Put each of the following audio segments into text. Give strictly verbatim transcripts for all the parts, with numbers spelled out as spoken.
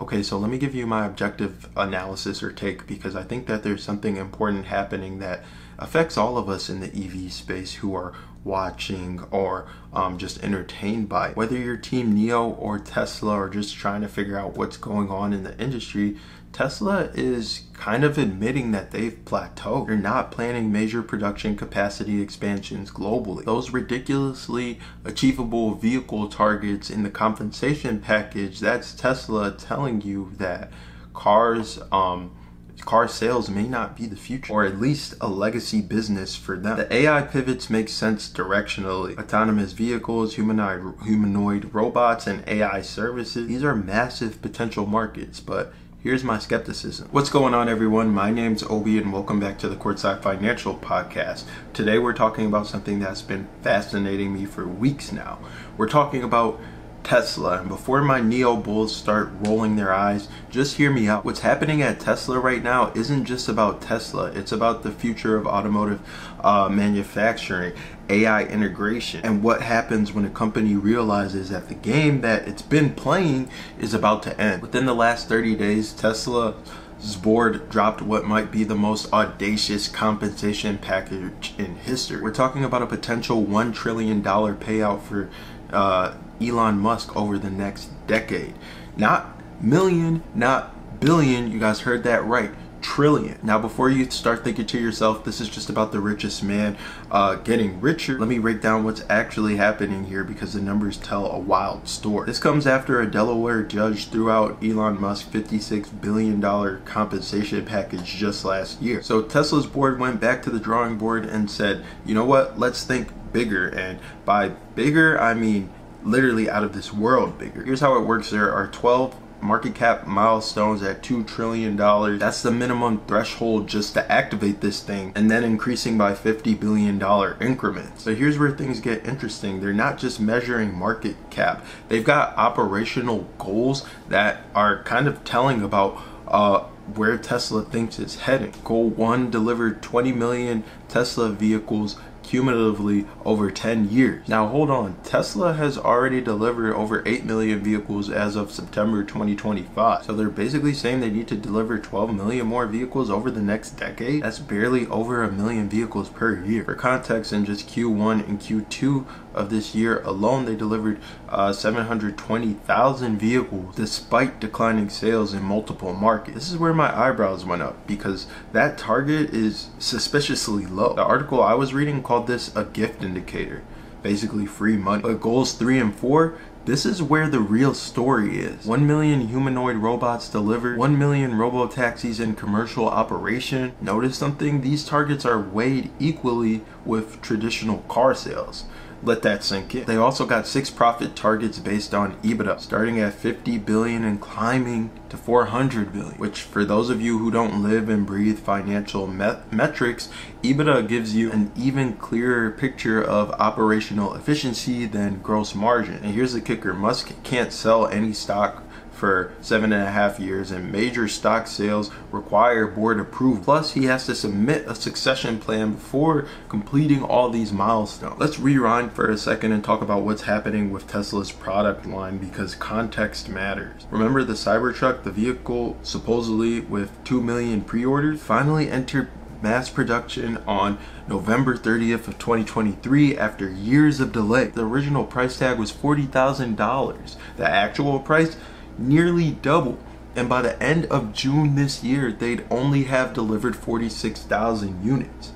Okay, so let me give you my objective analysis or take, because I think that there's something important happening that affects all of us in the E V space who are watching or um, just entertained by it. Whether you're team NIO or Tesla or just trying to figure out what's going on in the industry, Tesla is kind of admitting that they've plateaued. They're not planning major production capacity expansions globally. Those ridiculously achievable vehicle targets in the compensation package, that's Tesla telling you that cars, um, car sales may not be the future, or at least a legacy business for them. The A I pivots make sense directionally. Autonomous vehicles, humanoid, humanoid robots, and A I services, these are massive potential markets, but here's my skepticism. What's going on, everyone? My name's Obi, and welcome back to the Courtside Financial Podcast. Today we're talking about something that's been fascinating me for weeks now. We're talking about Tesla, and before my NIO bulls start rolling their eyes, just hear me out. What's happening at Tesla right now isn't just about Tesla, it's about the future of automotive uh, manufacturing, A I integration, and what happens when a company realizes that the game that it's been playing is about to end. Within the last thirty days, Tesla's board dropped what might be the most audacious compensation package in history. We're talking about a potential one trillion dollar payout for uh, Elon Musk over the next decade. Not million, not billion, you guys heard that right, trillion. Now before you start thinking to yourself, this is just about the richest man uh, getting richer, let me break down what's actually happening here, because the numbers tell a wild story. This comes after a Delaware judge threw out Elon Musk's fifty-six billion dollar compensation package just last year. So Tesla's board went back to the drawing board and said, you know what, let's think bigger, and by bigger I mean literally out of this world bigger. Here's how it works. There are twelve market cap milestones at two trillion dollars. That's the minimum threshold just to activate this thing, and then increasing by fifty billion dollar increments. So here's where things get interesting. They're not just measuring market cap. They've got operational goals that are kind of telling about uh, where Tesla thinks it's heading. Goal one, deliver twenty million Tesla vehicles cumulatively over ten years. Now hold on, Tesla has already delivered over eight million vehicles as of September twenty twenty-five. So they're basically saying they need to deliver twelve million more vehicles over the next decade. That's barely over a million vehicles per year. For context, in just Q one and Q two of this year alone, they delivered uh, seven hundred twenty thousand vehicles despite declining sales in multiple markets. This is where my eyebrows went up, because that target is suspiciously low. The article I was reading called this a gift indicator, basically free money. But goals three and four, this is where the real story is. one million humanoid robots delivered, one million robotaxis in commercial operation. Notice something? These targets are weighed equally with traditional car sales. Let that sink in. They also got six profit targets based on EBITDA, starting at fifty billion and climbing to four hundred billion, which for those of you who don't live and breathe financial met metrics, EBITDA gives you an even clearer picture of operational efficiency than gross margin. And here's the kicker, Musk can't sell any stock for seven and a half years, and major stock sales require board approval. Plus, he has to submit a succession plan before completing all these milestones. Let's rewind for a second and talk about what's happening with Tesla's product line, because context matters. Remember the Cybertruck, the vehicle supposedly with two million pre-orders, finally entered mass production on November thirtieth of twenty twenty-three after years of delay. The original price tag was forty thousand dollars. The actual price nearly double, and by the end of June this year they'd only have delivered forty-six thousand units.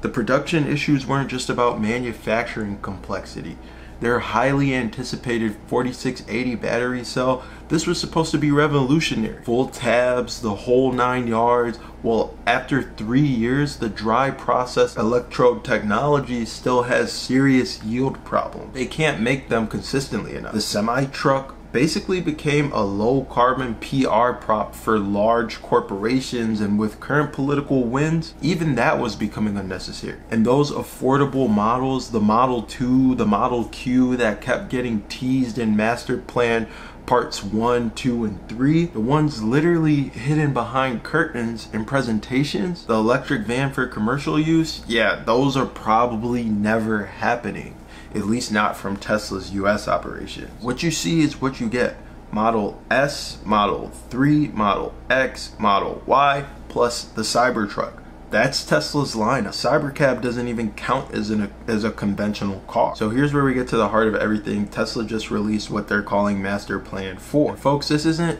The production issues weren't just about manufacturing complexity. Their highly anticipated forty-six eighty battery cell, this was supposed to be revolutionary. Full tabs, the whole nine yards. Well, after three years, the dry process electrode technology still has serious yield problems. They can't make them consistently enough. The semi-truck basically became a low carbon P R prop for large corporations, and with current political winds, even that was becoming unnecessary. And those affordable models, the Model two, the Model Q that kept getting teased in master plan parts one, two, and three, the ones literally hidden behind curtains in presentations, the electric van for commercial use, yeah, those are probably never happening. At least not from Tesla's U S operations. What you see is what you get. Model S, Model three, Model X, Model Y, plus the Cybertruck. That's Tesla's line. A Cybercab doesn't even count as, an, as a conventional car. So here's where we get to the heart of everything. Tesla just released what they're calling Master Plan four. And folks, this isn't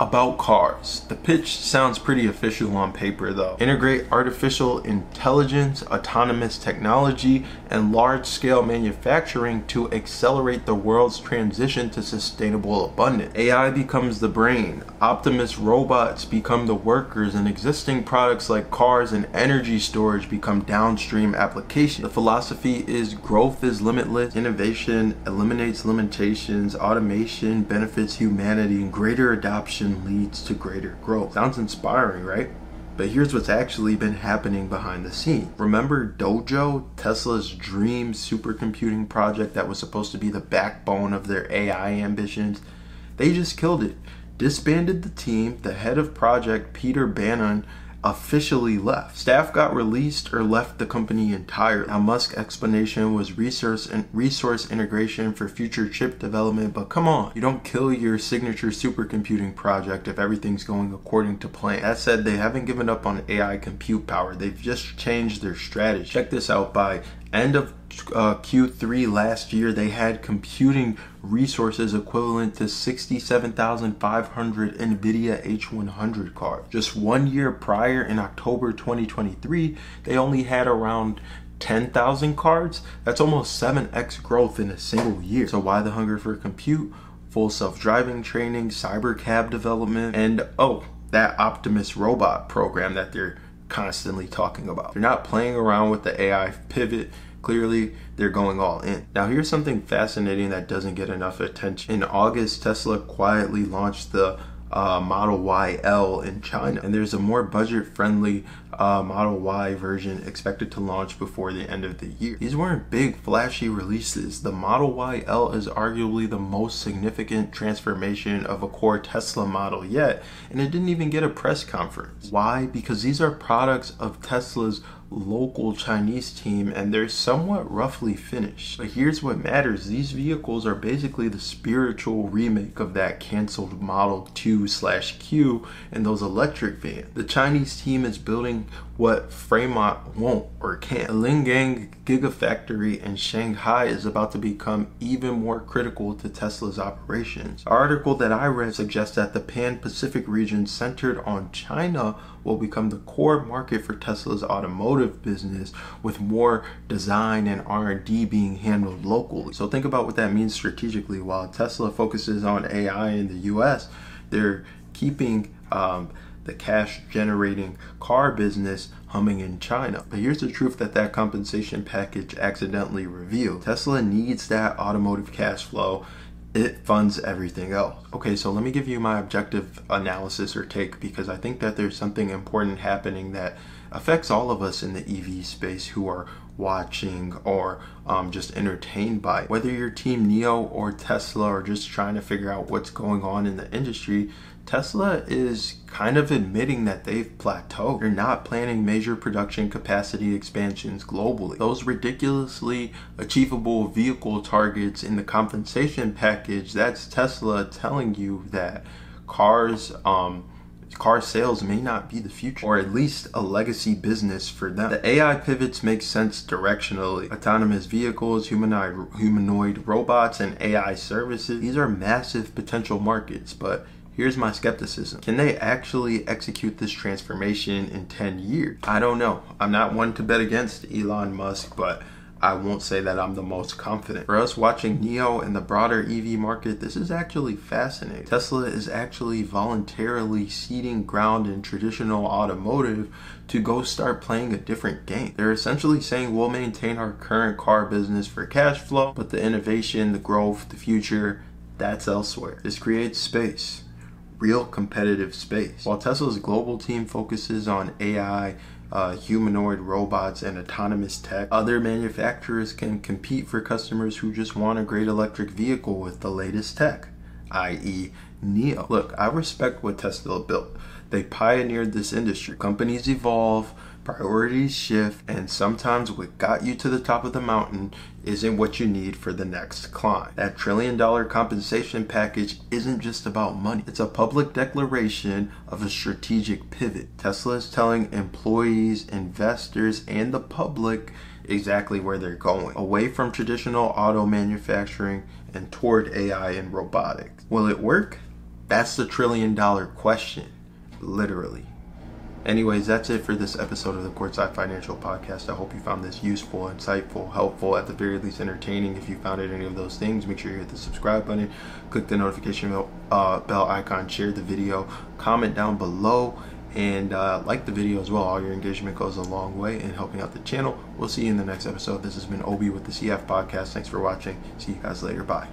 about cars. The pitch sounds pretty official on paper though. Integrate artificial intelligence, autonomous technology, and large-scale manufacturing to accelerate the world's transition to sustainable abundance. A I becomes the brain, Optimus robots become the workers, and existing products like cars and energy storage become downstream applications. The philosophy is growth is limitless, innovation eliminates limitations, automation benefits humanity, and greater adoption leads to greater growth. Sounds inspiring, right? But here's what's actually been happening behind the scenes. Remember Dojo, Tesla's dream supercomputing project that was supposed to be the backbone of their A I ambitions? They just killed it. Disbanded the team, the head of project, Peter Bannon, officially left. Staff got released or left the company entirely. Now Musk's explanation was resource and resource integration for future chip development, but come on, you don't kill your signature supercomputing project if everything's going according to plan. That said, they haven't given up on A I compute power. They've just changed their strategy. Check this out. By end of uh, Q three last year, they had computing resources equivalent to sixty-seven thousand five hundred NVIDIA H one hundred cards. Just one year prior, in October twenty twenty-three, they only had around ten thousand cards. That's almost seven X growth in a single year. So why the hunger for compute? Full self-driving training, Cybercab development, and oh, that Optimus robot program that they're constantly talking about. They're not playing around with the A I pivot. Clearly, they're going all in. Now, here's something fascinating that doesn't get enough attention. In August, Tesla quietly launched the uh, Model Y L in China, and there's a more budget-friendly uh, Model Y version expected to launch before the end of the year. These weren't big, flashy releases. The Model Y L is arguably the most significant transformation of a core Tesla model yet, and it didn't even get a press conference. Why? Because these are products of Tesla's local Chinese team, and they're somewhat roughly finished. But here's what matters. These vehicles are basically the spiritual remake of that canceled Model two slash Q and those electric vans. The Chinese team is building what Fremont won't or can't. A Lingang gigafactory in Shanghai is about to become even more critical to Tesla's operations. An article that I read suggests that the Pan-Pacific region centered on China will become the core market for Tesla's automotive business, with more design and R and D being handled locally. So think about what that means strategically. While Tesla focuses on A I in the U S, they're keeping um, the cash generating car business humming in China. But here's the truth that that compensation package accidentally revealed. Tesla needs that automotive cash flow. It funds everything else. Okay, so let me give you my objective analysis or take, because I think that there's something important happening that affects all of us in the E V space who are watching or um, just entertained by it. Whether you're Team NIO or Tesla, or just trying to figure out what's going on in the industry, Tesla is kind of admitting that they've plateaued. They're not planning major production capacity expansions globally. Those ridiculously achievable vehicle targets in the compensation package, that's Tesla telling you that cars, um, car sales may not be the future, or at least a legacy business for them. The A I pivots make sense directionally. Autonomous vehicles, humanoid, humanoid robots, and A I services, these are massive potential markets, but here's my skepticism. Can they actually execute this transformation in ten years? I don't know. I'm not one to bet against Elon Musk, but I won't say that I'm the most confident. For us watching NIO and the broader E V market, this is actually fascinating. Tesla is actually voluntarily ceding ground in traditional automotive to go start playing a different game. They're essentially saying we'll maintain our current car business for cash flow, but the innovation, the growth, the future, that's elsewhere. This creates space. Real competitive space. While Tesla's global team focuses on A I, uh, humanoid robots, and autonomous tech, other manufacturers can compete for customers who just want a great electric vehicle with the latest tech, that is NIO. Look, I respect what Tesla built. They pioneered this industry. Companies evolve, Priorities shift, and sometimes what got you to the top of the mountain isn't what you need for the next climb. That trillion dollar compensation package isn't just about money. It's a public declaration of a strategic pivot. Tesla is telling employees, investors, and the public exactly where they're going. Away from traditional auto manufacturing and toward A I and robotics. Will it work? That's the trillion dollar question, literally. Anyways, that's it for this episode of the Courtside Financial Podcast. I hope you found this useful, insightful, helpful, at the very least entertaining. If you found it any of those things, make sure you hit the subscribe button, click the notification bell, uh, bell icon, share the video, comment down below, and uh, like the video as well. All your engagement goes a long way in helping out the channel. We'll see you in the next episode. This has been Obi with the C F Podcast. Thanks for watching. See you guys later. Bye.